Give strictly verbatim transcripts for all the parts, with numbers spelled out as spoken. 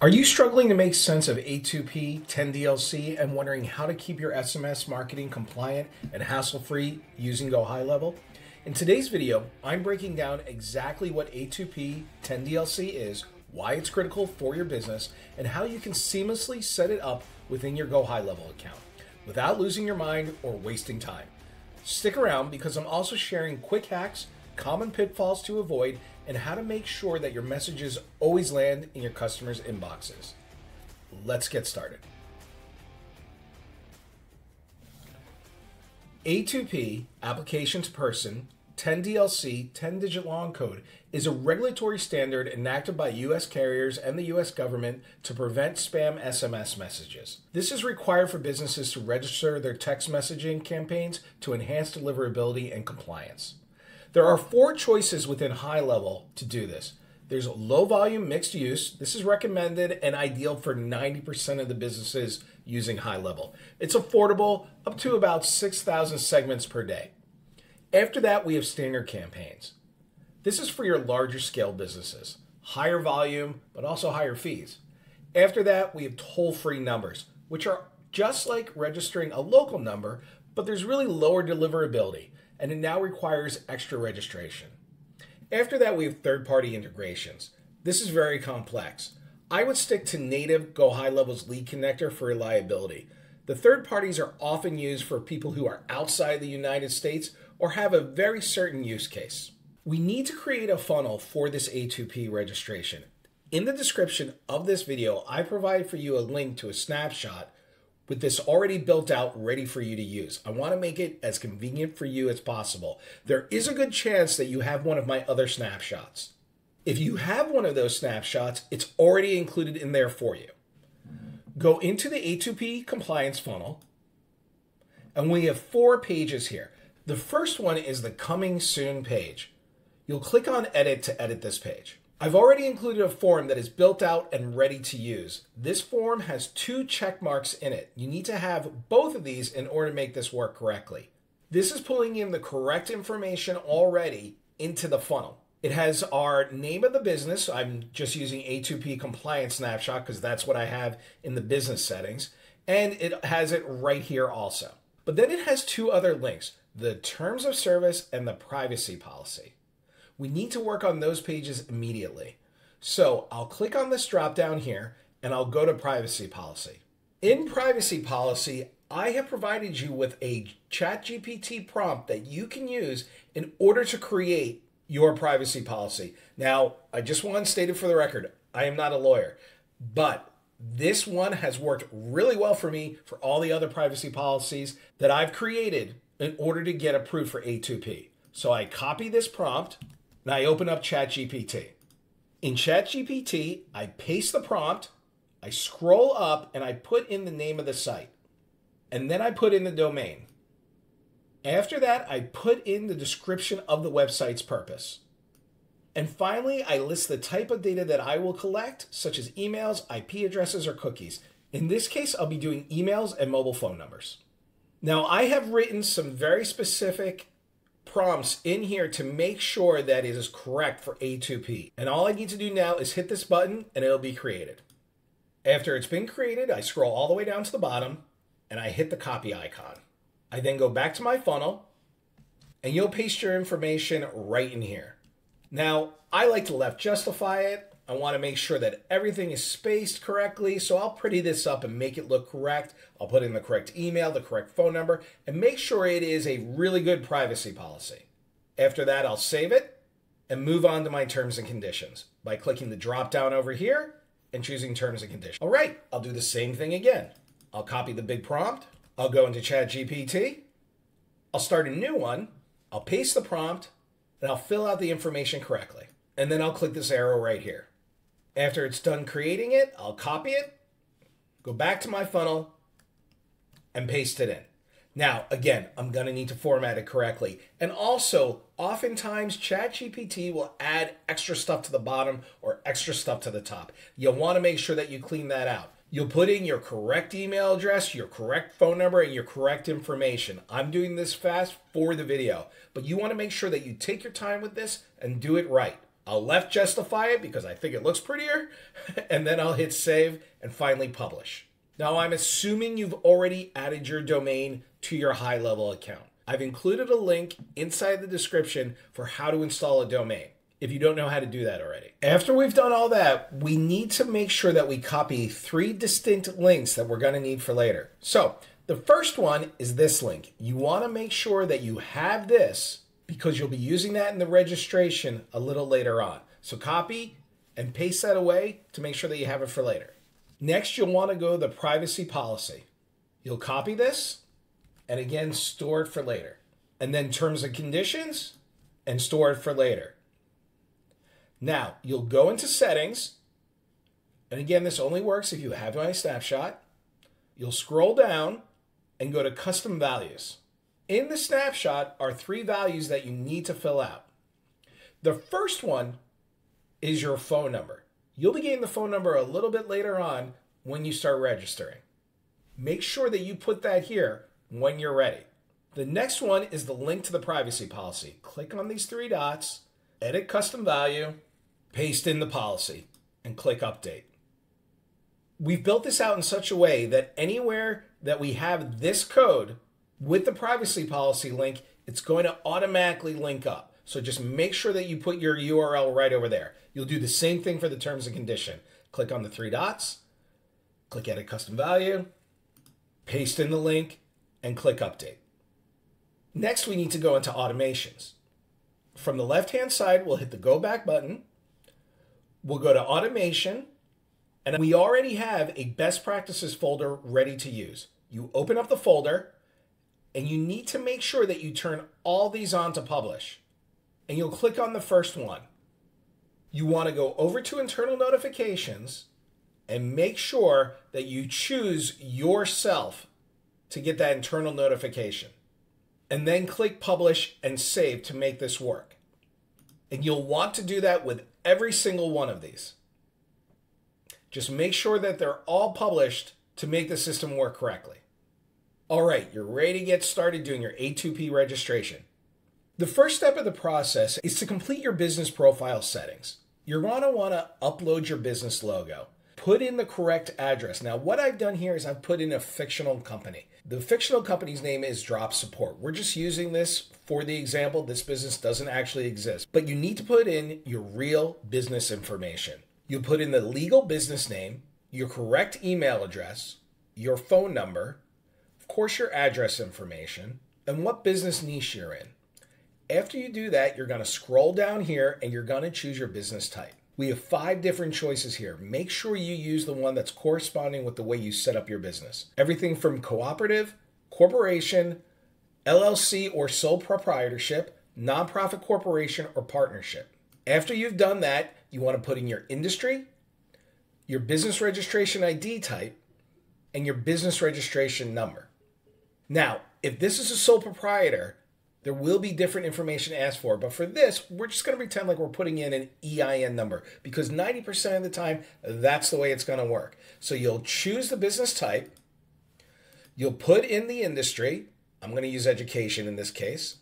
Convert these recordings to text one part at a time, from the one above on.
Are you struggling to make sense of A two P, ten D L C, and wondering how to keep your S M S marketing compliant and hassle-free using GoHighLevel? In today's video, I'm breaking down exactly what A two P, ten D L C is, why it's critical for your business, and how you can seamlessly set it up within your GoHighLevel account without losing your mind or wasting time. Stick around because I'm also sharing quick hacks, common pitfalls to avoid, and how to make sure that your messages always land in your customers' inboxes. Let's get started. A two P, application to person, ten D L C, ten digit long code, is a regulatory standard enacted by U S carriers and the U S government to prevent spam S M S messages. This is required for businesses to register their text messaging campaigns to enhance deliverability and compliance. There are four choices within GoHighLevel to do this. There's low volume mixed use. This is recommended and ideal for ninety percent of the businesses using GoHighLevel. It's affordable, up to about six thousand segments per day. After that, we have standard campaigns. This is for your larger scale businesses, higher volume, but also higher fees. After that, we have toll-free numbers, which are just like registering a local number, but there's really lower deliverability, and it now requires extra registration. After that, we have third-party integrations. This is very complex. I would stick to native GoHighLevel's lead connector for reliability. The third parties are often used for people who are outside the United States or have a very certain use case. We need to create a funnel for this A two P registration. In the description of this video, I provide for you a link to a snapshot with this already built out, ready for you to use. I want to make it as convenient for you as possible. There is a good chance that you have one of my other snapshots. If you have one of those snapshots, it's already included in there for you. Go into the A two P compliance funnel, and we have four pages here. The first one is the coming soon page. You'll click on edit to edit this page. I've already included a form that is built out and ready to use. This form has two check marks in it. You need to have both of these in order to make this work correctly. This is pulling in the correct information already into the funnel. It has our name of the business. I'm just using A two P compliance snapshot because that's what I have in the business settings. And it has it right here also. But then it has two other links, the terms of service and the privacy policy. We need to work on those pages immediately. So I'll click on this drop down here and I'll go to privacy policy. In privacy policy, I have provided you with a ChatGPT prompt that you can use in order to create your privacy policy. Now, I just want to state it for the record, I am not a lawyer, but this one has worked really well for me for all the other privacy policies that I've created in order to get approved for A two P. So I copy this prompt, and I open up ChatGPT. In ChatGPT, I paste the prompt, I scroll up, and I put in the name of the site. And then I put in the domain. After that, I put in the description of the website's purpose. And finally, I list the type of data that I will collect, such as emails, I P addresses, or cookies. In this case, I'll be doing emails and mobile phone numbers. Now, I have written some very specific prompts in here to make sure that it is correct for A two P. And all I need to do now is hit this button and it'll be created. After it's been created, I scroll all the way down to the bottom and I hit the copy icon. I then go back to my funnel and you'll paste your information right in here. Now, I like to left justify it. I want to make sure that everything is spaced correctly, so I'll pretty this up and make it look correct. I'll put in the correct email, the correct phone number, and make sure it is a really good privacy policy. After that, I'll save it and move on to my terms and conditions by clicking the drop down over here and choosing terms and conditions. All right, I'll do the same thing again. I'll copy the big prompt. I'll go into ChatGPT. I'll start a new one. I'll paste the prompt and I'll fill out the information correctly. And then I'll click this arrow right here. After it's done creating it, I'll copy it, go back to my funnel, and paste it in. Now, again, I'm going to need to format it correctly. And also, oftentimes, ChatGPT will add extra stuff to the bottom or extra stuff to the top. You'll want to make sure that you clean that out. You'll put in your correct email address, your correct phone number, and your correct information. I'm doing this fast for the video, but you want to make sure that you take your time with this and do it right. I'll left justify it because I think it looks prettier, and then I'll hit save and finally publish. Now I'm assuming you've already added your domain to your HighLevel account. I've included a link inside the description for how to install a domain if you don't know how to do that already. After we've done all that, we need to make sure that we copy three distinct links that we're gonna need for later. So the first one is this link. You wanna make sure that you have this because you'll be using that in the registration a little later on. So copy and paste that away to make sure that you have it for later. Next, you'll wanna go to the privacy policy. You'll copy this and again, store it for later. And then terms and conditions and store it for later. Now, you'll go into settings, and again, this only works if you have my snapshot. You'll scroll down and go to custom values. In the snapshot are three values that you need to fill out. The first one is your phone number. You'll be getting the phone number a little bit later on when you start registering. Make sure that you put that here when you're ready. The next one is the link to the privacy policy. Click on these three dots, edit custom value, paste in the policy, and click update. We've built this out in such a way that anywhere that we have this code with the privacy policy link, it's going to automatically link up. So just make sure that you put your U R L right over there. You'll do the same thing for the terms and condition. Click on the three dots, click edit custom value, paste in the link, and click update. Next, we need to go into automations. From the left-hand side, we'll hit the go back button. We'll go to automation, and we already have a best practices folder ready to use. You open up the folder and you need to make sure that you turn all these on to publish, and you'll click on the first one. You want to go over to internal notifications and make sure that you choose yourself to get that internal notification. And then click publish and save to make this work. And you'll want to do that with every single one of these. Just make sure that they're all published to make the system work correctly. All right, you're ready to get started doing your A two P registration. The first step of the process is to complete your business profile settings. You're gonna wanna upload your business logo. Put in the correct address. Now, what I've done here is I've put in a fictional company. The fictional company's name is Drop Support. We're just using this for the example. This business doesn't actually exist, but you need to put in your real business information. You put in the legal business name, your correct email address, your phone number, of course your address information, and what business niche you're in. After you do that, you're gonna scroll down here and you're gonna choose your business type. We have five different choices here. Make sure you use the one that's corresponding with the way you set up your business. Everything from cooperative, corporation, L L C or sole proprietorship, nonprofit corporation or partnership. After you've done that, you want to put in your industry, your business registration I D type, and your business registration number. Now, if this is a sole proprietor, there will be different information asked for, but for this, we're just gonna pretend like we're putting in an E I N number because ninety percent of the time, that's the way it's gonna work. So you'll choose the business type, you'll put in the industry, I'm gonna use education in this case,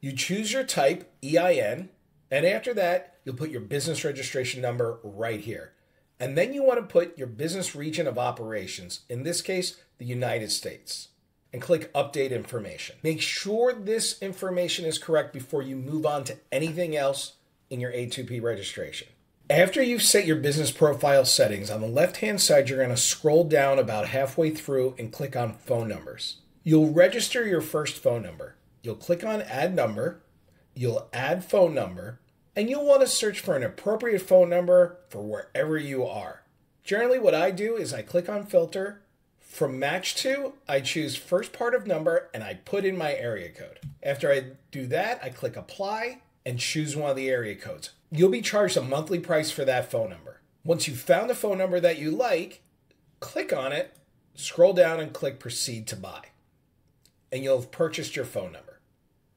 you choose your type, E I N, and after that, you'll put your business registration number right here. And then you wanna put your business region of operations, in this case, the United States, and click update information. Make sure this information is correct before you move on to anything else in your A two P registration. After you've set your business profile settings, on the left-hand side, you're gonna scroll down about halfway through and click on phone numbers. You'll register your first phone number. You'll click on add number, you'll add phone number, and you'll wanna search for an appropriate phone number for wherever you are. Generally, what I do is I click on filter. From match to, I choose first part of number and I put in my area code. After I do that, I click apply and choose one of the area codes. You'll be charged a monthly price for that phone number. Once you've found a phone number that you like, click on it, scroll down and click proceed to buy. And you'll have purchased your phone number.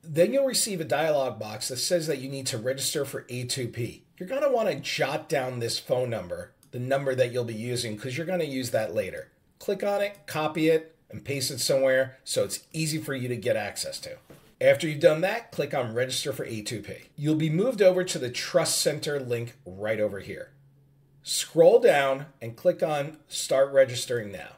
Then you'll receive a dialog box that says that you need to register for A two P. You're gonna wanna jot down this phone number, the number that you'll be using, because you're gonna use that later. Click on it, copy it, and paste it somewhere so it's easy for you to get access to. After you've done that, click on Register for A two P. You'll be moved over to the Trust Center link right over here. Scroll down and click on Start Registering Now.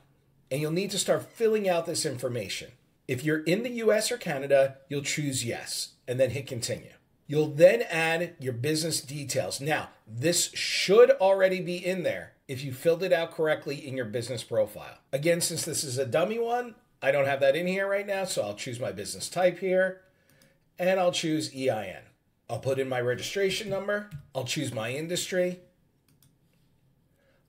And you'll need to start filling out this information. If you're in the U S or Canada, you'll choose yes, and then hit continue. You'll then add your business details. Now, this should already be in there if you filled it out correctly in your business profile. Again, since this is a dummy one, I don't have that in here right now, so I'll choose my business type here, and I'll choose E I N. I'll put in my registration number. I'll choose my industry.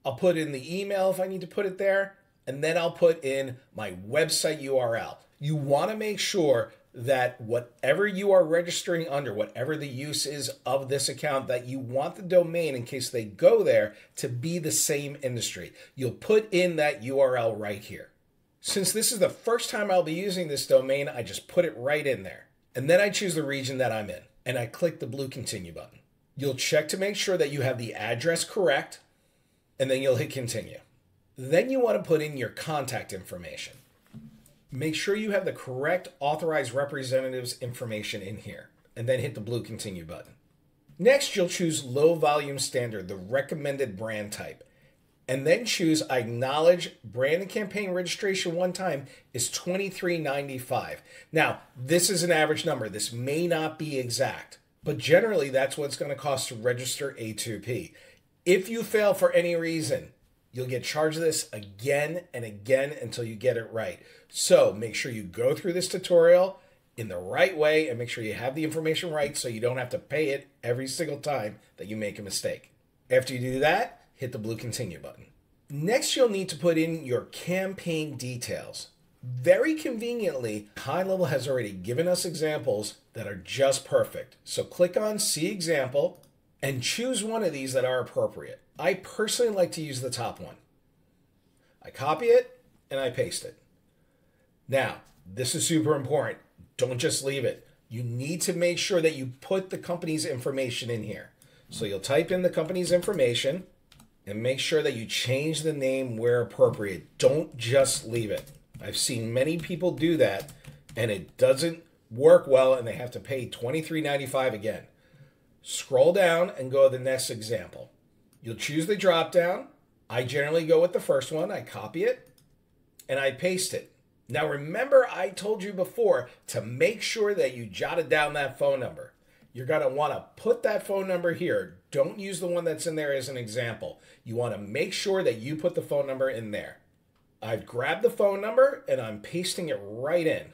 I'll put in the email if I need to put it there, and then I'll put in my website U R L. You want to make sure that whatever you are registering under, whatever the use is of this account, that you want the domain, in case they go there, to be the same industry. You'll put in that U R L right here. Since this is the first time I'll be using this domain, I just put it right in there. And then I choose the region that I'm in, and I click the blue continue button. You'll check to make sure that you have the address correct, and then you'll hit continue. Then you want to put in your contact information. Make sure you have the correct authorized representative's information in here, and then hit the blue continue button. Next, you'll choose low volume standard, the recommended brand type, and then choose I acknowledge brand and campaign registration one time is twenty-three ninety-five. Now, this is an average number. This may not be exact, but generally that's what it's going to cost to register A two P. If you fail for any reason, you'll get charged this again and again until you get it right. So make sure you go through this tutorial in the right way and make sure you have the information right so you don't have to pay it every single time that you make a mistake. After you do that, hit the blue continue button. Next, you'll need to put in your campaign details. Very conveniently, HighLevel has already given us examples that are just perfect. So click on See Example and choose one of these that are appropriate. I personally like to use the top one. I copy it and I paste it. Now, this is super important. Don't just leave it. You need to make sure that you put the company's information in here. So you'll type in the company's information and make sure that you change the name where appropriate. Don't just leave it. I've seen many people do that and it doesn't work well and they have to pay twenty-three ninety-five again. Scroll down and go to the next example. You'll choose the drop down. I generally go with the first one. I copy it and I paste it. Now remember, I told you before to make sure that you jotted down that phone number. You're gonna wanna put that phone number here. Don't use the one that's in there as an example. You wanna make sure that you put the phone number in there. I've grabbed the phone number and I'm pasting it right in.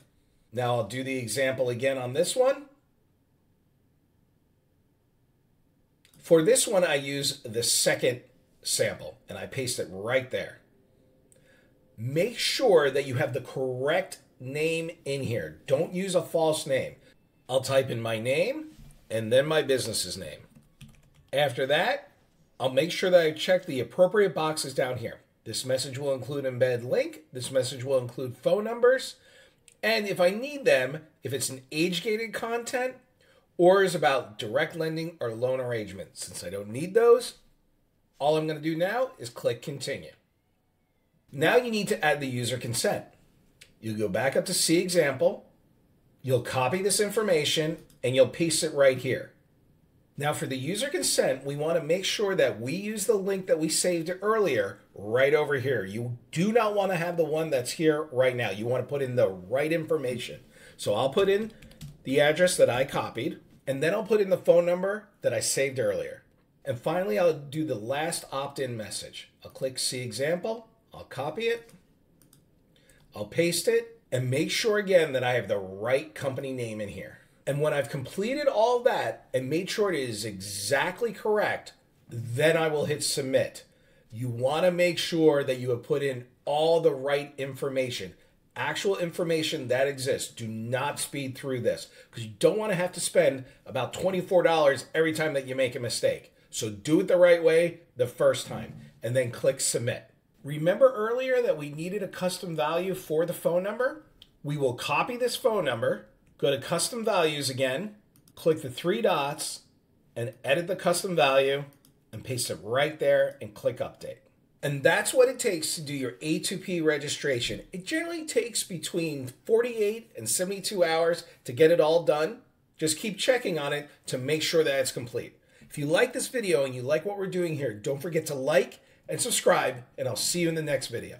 Now I'll do the example again on this one. For this one, I use the second sample and I paste it right there. Make sure that you have the correct name in here. Don't use a false name. I'll type in my name and then my business's name. After that, I'll make sure that I check the appropriate boxes down here. This message will include embed link. This message will include phone numbers. And if I need them, if it's an age-gated content, or is about direct lending or loan arrangement. Since I don't need those, all I'm gonna do now is click continue. Now you need to add the user consent. You'll go back up to See Example, you'll copy this information, and you'll paste it right here. Now for the user consent, we wanna make sure that we use the link that we saved earlier right over here. You do not wanna have the one that's here right now. You wanna put in the right information. So I'll put in the address that I copied, and then I'll put in the phone number that I saved earlier. And finally, I'll do the last opt-in message. I'll click See Example, I'll copy it, I'll paste it, and make sure again that I have the right company name in here. And when I've completed all that and made sure it is exactly correct, then I will hit Submit. You want to make sure that you have put in all the right information. Actual information that exists. Do not speed through this because you don't want to have to spend about twenty-four dollars every time that you make a mistake. So do it the right way the first time and then click Submit. Remember earlier that we needed a custom value for the phone number? We will copy this phone number, go to Custom Values again, click the three dots and edit the custom value and paste it right there and click Update. And that's what it takes to do your A two P registration. It generally takes between forty-eight and seventy-two hours to get it all done. Just keep checking on it to make sure that it's complete. If you like this video and you like what we're doing here, don't forget to like and subscribe, and I'll see you in the next video.